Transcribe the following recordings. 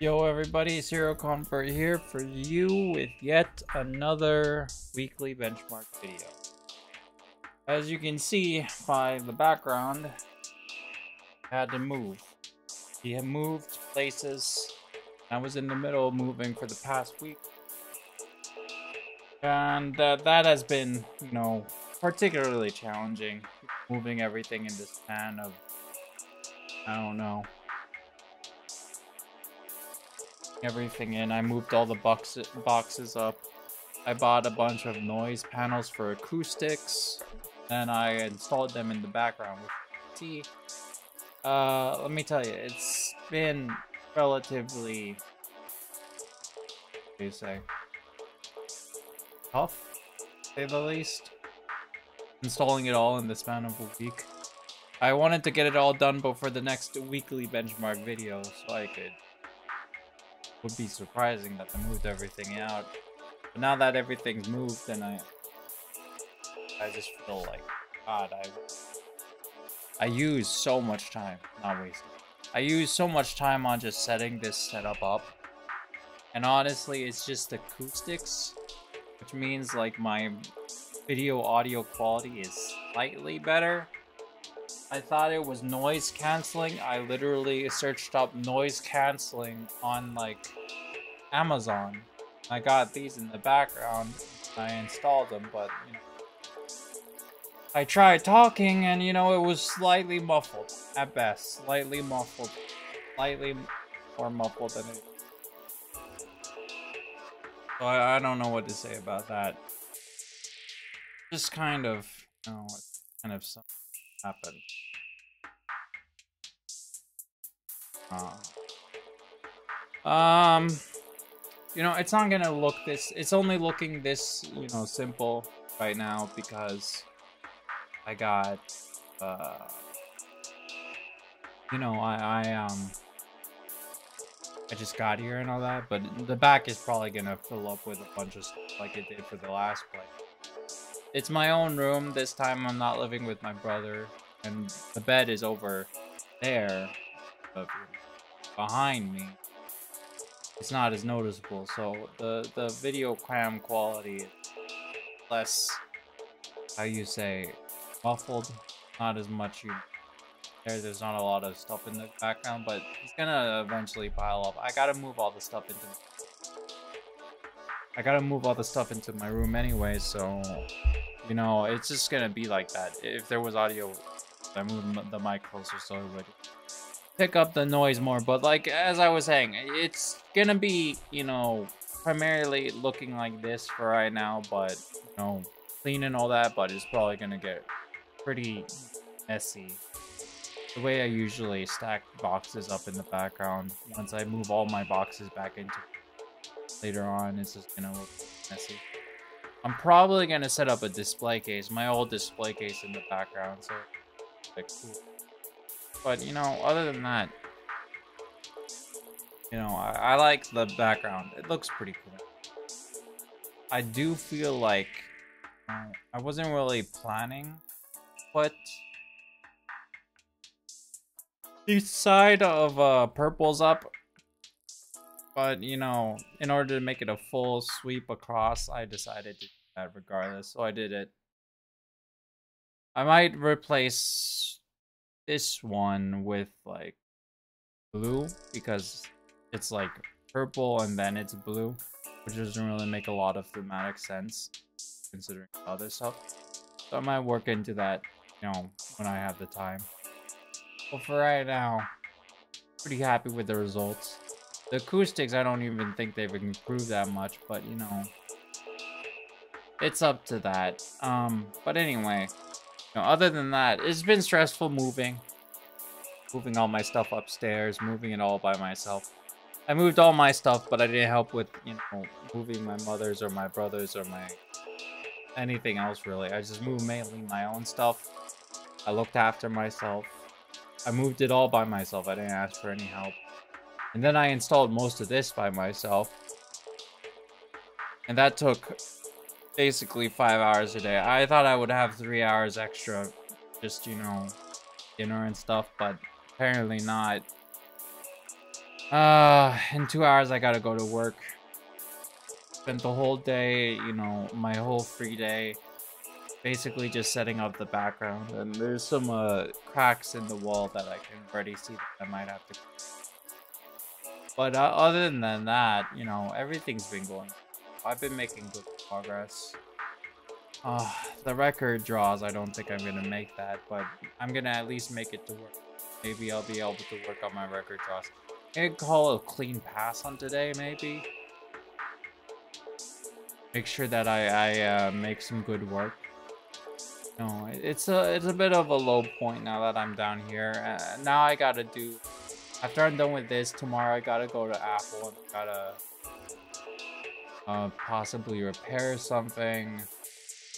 Yo everybody, Serial Convert here for you with yet another weekly benchmark video. As you can see by the background, I had to move. He had moved places. I was in the middle of moving for the past week. And that has been, you know, particularly challenging. Moving everything in the span of, I don't know. Everything in. I moved all the boxes up. I bought a bunch of noise panels for acoustics, and I installed them in the background with T. Let me tell you, it's been relatively, what do you say, tough, to say the least. Installing it all in the span of a week. I wanted to get it all done before the next weekly benchmark video, so I could. Would be surprising that I moved everything out, but now that everything's moved, and I just feel like, God, I use so much time, not wasted. I use so much time on just setting this setup up, and honestly, it's just acoustics, which means like my video audio quality is slightly better. I thought it was noise canceling. I literally searched up noise canceling on like Amazon. I got these in the background. I installed them, but you know, I tried talking and you know, it was slightly muffled at best. Slightly muffled. Slightly more muffled than it. So I don't know what to say about that. Just kind of, you know, kind of something happened. You know, it's not gonna look this, it's only looking this, you know, simple right now because I got, you know, I just got here and all that, but the back is probably gonna fill up with a bunch of stuff like it did for the last play. It's my own room this time. I'm not living with my brother, and the bed is over there. Behind me, it's not as noticeable, so the video cam quality is less, how you say, muffled. Not as much. There's not a lot of stuff in the background, but it's gonna eventually pile up. I gotta move all the stuff into. I gotta move all the stuff into my room anyway, so you know it's just gonna be like that. If there was audio, I moved the mic closer so it would pick up the noise more, but like as I was saying, it's gonna be, you know, primarily looking like this for right now, but you know, clean and all that, but it's probably gonna get pretty messy. The way I usually stack boxes up in the background, once I move all my boxes back into later on, it's just gonna look messy. I'm probably gonna set up a display case, my old display case in the background, so like cool. But, you know, other than that, you know, I like the background. It looks pretty cool. I do feel like I wasn't really planning what the side of purple's up. But, you know, in order to make it a full sweep across, I decided to do that regardless, so I did it. I might replace this one with like blue because it's like purple and then it's blue, which doesn't really make a lot of thematic sense considering other stuff, so I might work into that, you know, when I have the time. But for right now, pretty happy with the results. The acoustics, I don't even think they've improved that much, but you know, it's up to that. But anyway, no, other than that, it's been stressful moving all my stuff upstairs, moving it all by myself. I moved all my stuff, but I didn't help with, you know, moving my mother's or my brother's or my anything else really. I just moved mainly my own stuff. I looked after myself. I moved it all by myself. I didn't ask for any help. And then I installed most of this by myself. And that took basically 5 hours a day. I thought I would have 3 hours extra, just, you know, dinner and stuff, but apparently not. In 2 hours, I gotta go to work. Spent the whole day, you know, my whole free day, basically just setting up the background. And there's some cracks in the wall that I can already see that I might have to. But other than that, you know, everything's been going. I've been making good progress. The record draws, I don't think I'm going to make that, but I'm going to at least make it to work. Maybe I'll be able to work on my record draws. I could call a clean pass on today, maybe. Make sure that I make some good work. No, it's a bit of a low point now that I'm down here. Now I got to do... After I'm done with this, tomorrow I got to go to Apple and got to... possibly repair something,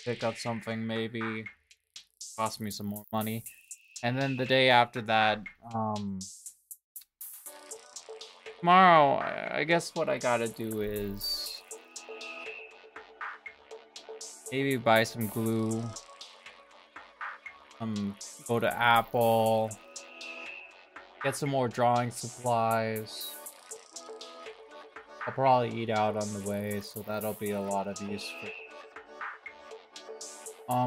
pick up something, maybe cost me some more money, and then the day after that, tomorrow, I guess what I gotta do is maybe buy some glue, go to Apple, get some more drawing supplies. I'll probably eat out on the way, so that'll be a lot of use for.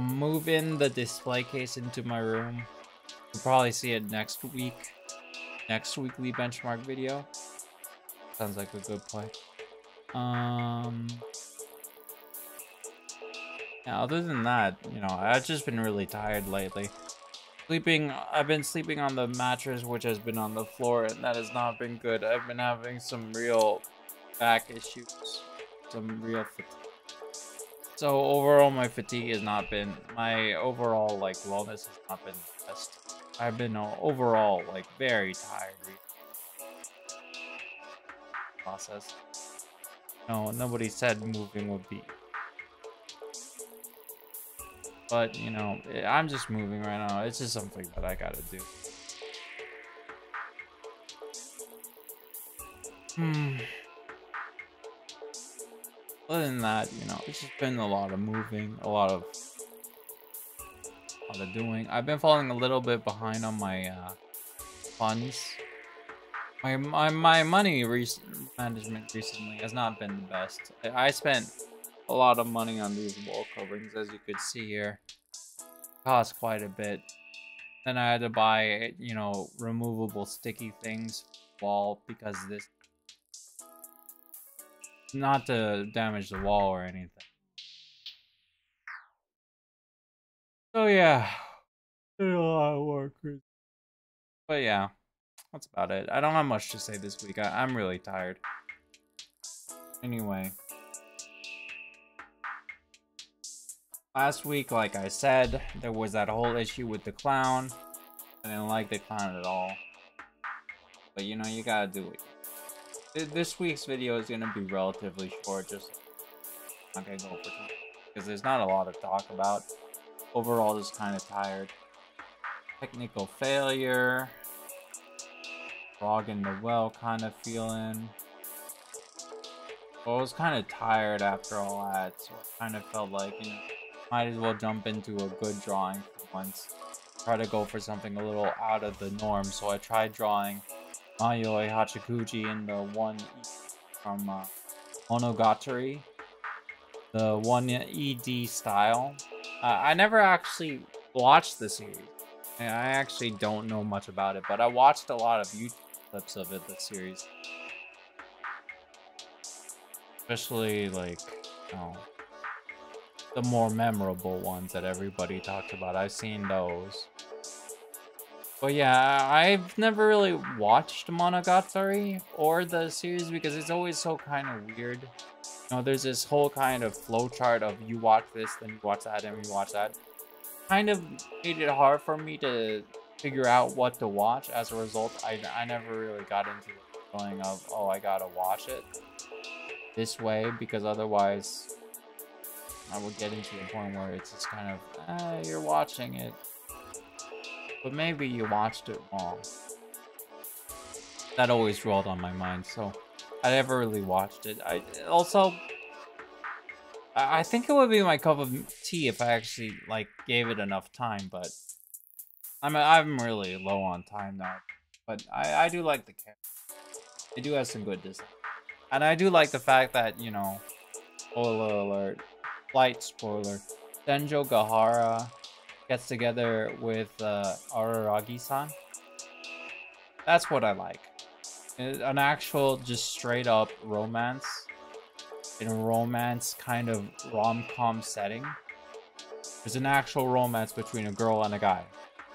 Move in the display case into my room. You'll probably see it next week. Next weekly benchmark video. Sounds like a good play. Yeah, other than that, you know, I've just been really tired lately. Sleeping, I've been sleeping on the mattress, which has been on the floor, and that has not been good. I've been having some real back issues, some real fatigue. So overall, my fatigue has not been, my overall like wellness has not been the best. I've been overall like very tired. Process. No, nobody said moving would be. But you know, I'm just moving right now. It's just something that I gotta do. Other than that, you know, it's just been a lot of moving, a lot of doing. I've been falling a little bit behind on my funds. My money management recently has not been the best. I spent a lot of money on these wall coverings, as you could see here. Cost quite a bit. Then I had to buy, you know, removable sticky things for the wall because this. Not to damage the wall or anything. So yeah, a lot of work. But yeah, that's about it. I don't have much to say this week. I'm really tired. Anyway, last week, like I said, there was that whole issue with the clown. I didn't like the clown at all. But you know, you gotta do it. This week's video is going to be relatively short, just I'm not going to go for time because there's not a lot to talk about. Overall, just kind of tired. Technical failure. Frog in the well kind of feeling. Well, I was kind of tired after all that, so I kind of felt like, you know, might as well jump into a good drawing for once. Try to go for something a little out of the norm, so I tried drawing Mayoi Hachikuji and the one from Monogatari, the one ED style. I never actually watched the series. I actually don't know much about it, but I watched a lot of YouTube clips of it, the series. Especially, like, you know, the more memorable ones that everybody talked about. I've seen those. But yeah, I've never really watched Monogatari or the series because it's always so kind of weird. You know, there's this whole kind of flowchart of you watch this, then you watch that, and you watch that. Kind of made it hard for me to figure out what to watch. As a result, I never really got into the feeling of, oh, I gotta watch it this way because otherwise I would get into the point where it's just kind of, you're watching it. But maybe you watched it wrong. That always rolled on my mind, so I never really watched it. I think it would be my cup of tea if I actually like gave it enough time, but I'm really low on time now. But I do like the character. It do have some good design. And I do like the fact that, you know, spoiler alert, slight spoiler, Senjogahara gets together with Araragi-san. That's what I like. An actual just straight up romance. In a romance kind of rom-com setting. There's an actual romance between a girl and a guy.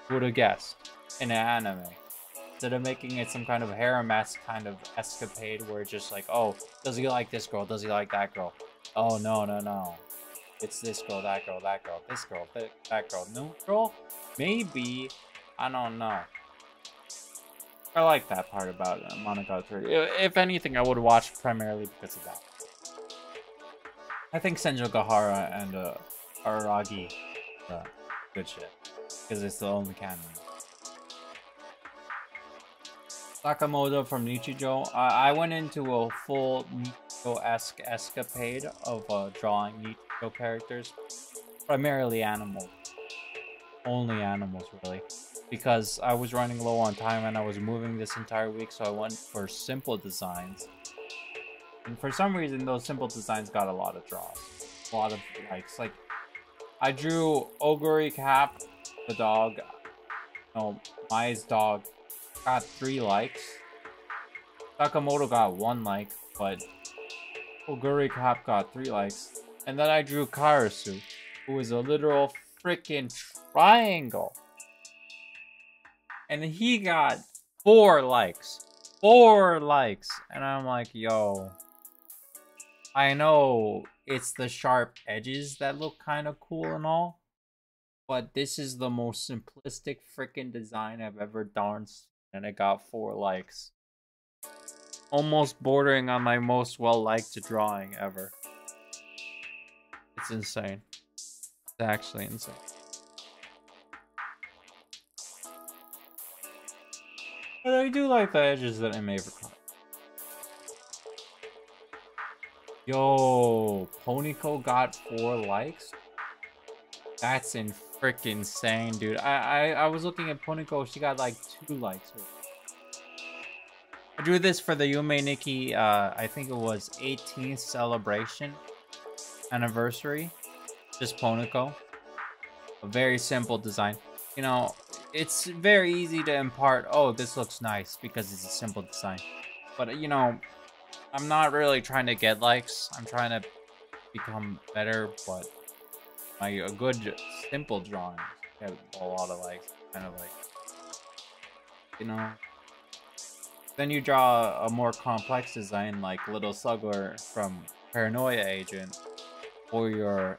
Who would have guessed? In an anime. Instead of making it some kind of harem-esque kind of escapade where it's just like, oh, does he like this girl? Does he like that girl? Oh, no, no, no. It's this girl, that girl, that girl, this girl, that girl, neutral? Maybe. I don't know. I like that part about Monogatari. If anything, I would watch primarily because of that. I think Senjogahara and Araragi good shit. Because it's the only canon. Sakamoto from Nichijou. I went into a full Nichijou-esque escapade of drawing Nichijou characters. Primarily animals. Only animals, really. Because I was running low on time and I was moving this entire week, so I went for simple designs. And for some reason, those simple designs got a lot of draws. A lot of likes. Like, I drew Oguri Cap, the dog. No, Mai's dog got 3 likes. Sakamoto got 1 like, but Oguri Cap got 3 likes. And then I drew Karasu, who is a literal freaking triangle. And he got 4 likes. 4 likes. And I'm like, yo. I know it's the sharp edges that look kind of cool and all. But this is the most simplistic freaking design I've ever darn seen. And it got 4 likes. Almost bordering on my most well-liked drawing ever. It's insane. It's actually insane. But I do like the edges that I made for Cloud. Yo, Ponico got 4 likes? That's in freaking insane, dude. I was looking at Ponico, she got like 2 likes. I drew this for the Yume Nikki, I think it was 18th celebration anniversary. Just Ponico. A very simple design. You know, it's very easy to impart, oh, this looks nice because it's a simple design. But, you know, I'm not really trying to get likes. I'm trying to become better, but a good, simple drawing has a lot of likes. Kind of like, you know. Then you draw a more complex design like Little Suggler from Paranoia Agent or your...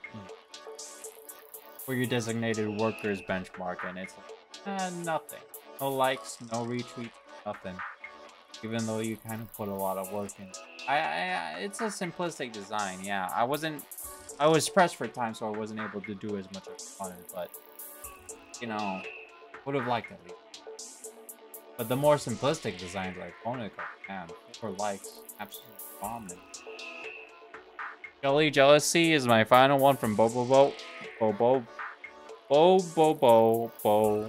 for your designated workers benchmark, and it's like, nothing. No likes, no retweets, nothing. Even though you kind of put a lot of work in. It's a simplistic design, yeah. I was pressed for time, so I wasn't able to do as much as I wanted, but, you know, would have liked at least. But the more simplistic designs like Ponico, man, for likes, absolutely bombed it. Jelly Jealousy is my final one from Bo Bo Bo. Bo Bo Bo Bo Bo Bo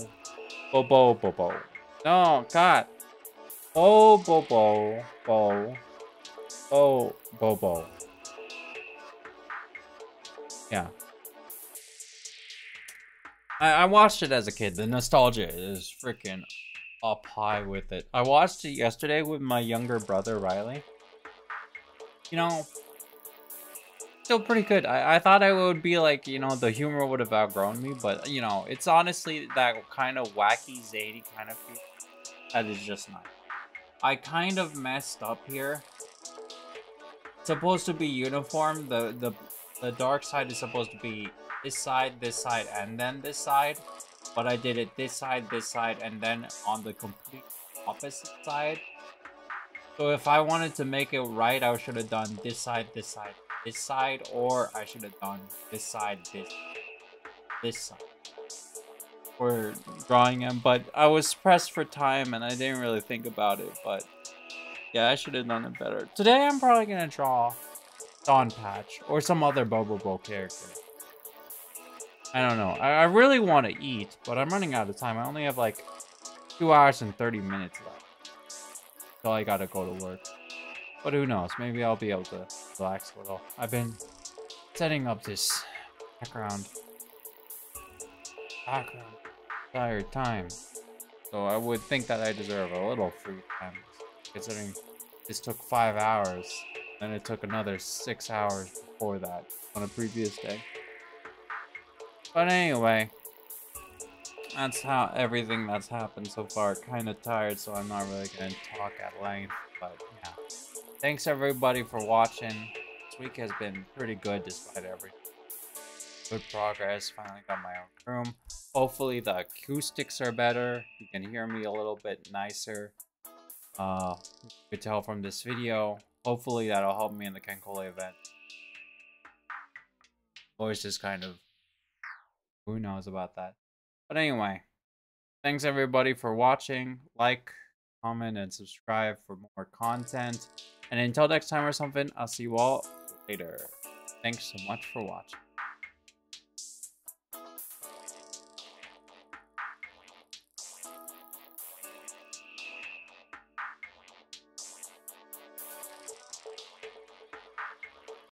Bo Bo Bo Bo. No, God. Bo Bo Bo Bo Bo Bo Bo. Yeah. I watched it as a kid. The nostalgia is freaking up high with it. I watched it yesterday with my younger brother Riley. You know, still pretty good. I thought I would be like, you know, the humor would have outgrown me, but you know, it's honestly that kind of wacky, zany kind of feel that is just not. I kind of messed up here. It's supposed to be uniform. The dark side is supposed to be this side, and then this side. But I did it this side, and then on the complete opposite side. So if I wanted to make it right, I should have done this side, this side. This side, or I should have done this side, this side for drawing him, but I was pressed for time and I didn't really think about it, but yeah, I should have done it better. Today I'm probably gonna draw Dawn Patch or some other Bo Bo Bo character. I don't know. I really want to eat, but I'm running out of time. I only have like 2 hours and 30 minutes left. so I gotta go to work. But who knows, maybe I'll be able to relax a little. I've been setting up this background entire time. So I would think that I deserve a little free time, considering this took 5 hours, then it took another 6 hours before that on a previous day. But anyway, that's how everything that's happened so far. Kind of tired, so I'm not really going to talk at length, but yeah. Thanks everybody for watching. This week has been pretty good despite everything. Good progress, finally got my own room. Hopefully the acoustics are better. You can hear me a little bit nicer. You could tell from this video. Hopefully that'll help me in the Kenkole event. Voice is kind of... who knows about that. But anyway, thanks everybody for watching. Like, comment, and subscribe for more content. And until next time or something, I'll see you all later. Thanks so much for watching.